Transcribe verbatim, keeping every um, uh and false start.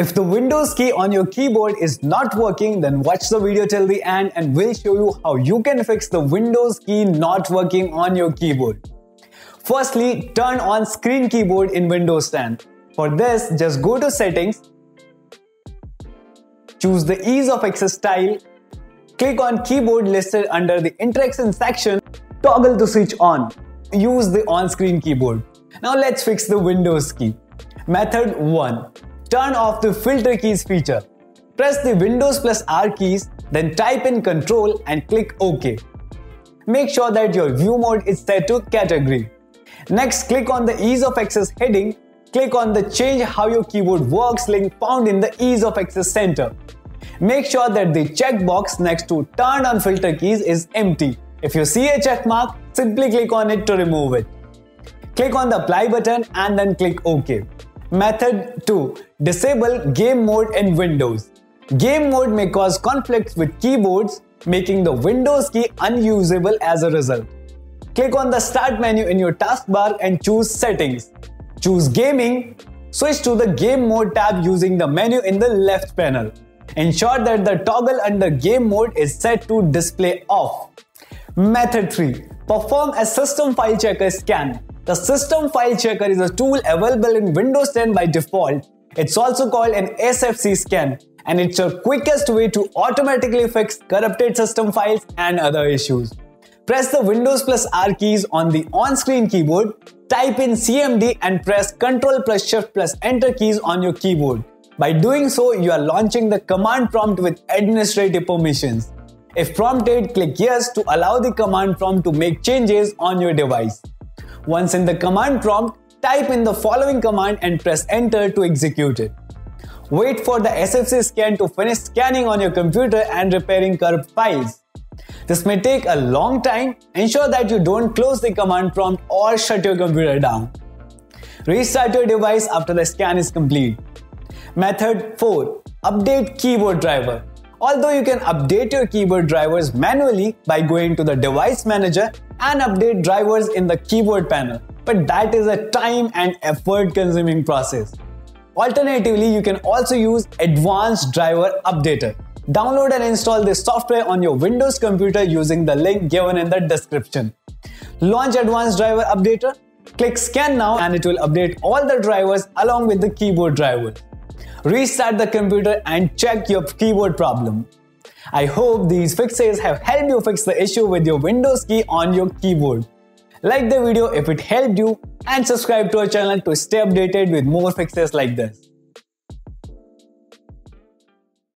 If the Windows key on your keyboard is not working, then watch the video till the end and we'll show you how you can fix the Windows key not working on your keyboard. Firstly, turn on Screen Keyboard in Windows ten. For this, just go to Settings, choose the Ease of Access tile, click on Keyboard listed under the Interaction section, toggle to switch on. Use the on-screen keyboard. Now let's fix the Windows key. Method one. Turn off the Filter Keys feature. Press the Windows plus R keys, then type in Control and click OK. Make sure that your View mode is set to Category. Next, click on the Ease of Access heading. Click on the Change How Your Keyboard Works link found in the Ease of Access Center. Make sure that the checkbox next to Turn on Filter Keys is empty. If you see a check mark, simply click on it to remove it. Click on the Apply button and then click OK. Method two. Disable Game Mode in Windows. Game mode may cause conflicts with keyboards, making the Windows key unusable as a result. Click on the Start menu in your taskbar and choose Settings. Choose Gaming. Switch to the Game Mode tab using the menu in the left panel. Ensure that the toggle under Game Mode is set to Display Off. Method three. Perform a System File Checker scan. The System File Checker is a tool available in Windows ten by default. It's also called an S F C scan, and it's your quickest way to automatically fix corrupted system files and other issues. Press the Windows plus R keys on the on-screen keyboard, type in C M D and press Ctrl plus Shift plus Enter keys on your keyboard. By doing so, you are launching the command prompt with administrative permissions. If prompted, click Yes to allow the command prompt to make changes on your device. Once in the command prompt, type in the following command and press Enter to execute it. Wait for the S F C scan to finish scanning on your computer and repairing corrupt files. This may take a long time. Ensure that you don't close the command prompt or shut your computer down. Restart your device after the scan is complete. Method four. Update Keyboard Driver. Although you can update your keyboard drivers manually by going to the Device Manager and update drivers in the keyboard panel, but that is a time and effort consuming process. Alternatively, you can also use Advanced Driver Updater. Download and install this software on your Windows computer using the link given in the description. Launch Advanced Driver Updater, click Scan Now, and it will update all the drivers along with the keyboard driver. Restart the computer and check your keyboard problem. I hope these fixes have helped you fix the issue with your Windows key on your keyboard. Like the video if it helped you and subscribe to our channel to stay updated with more fixes like this.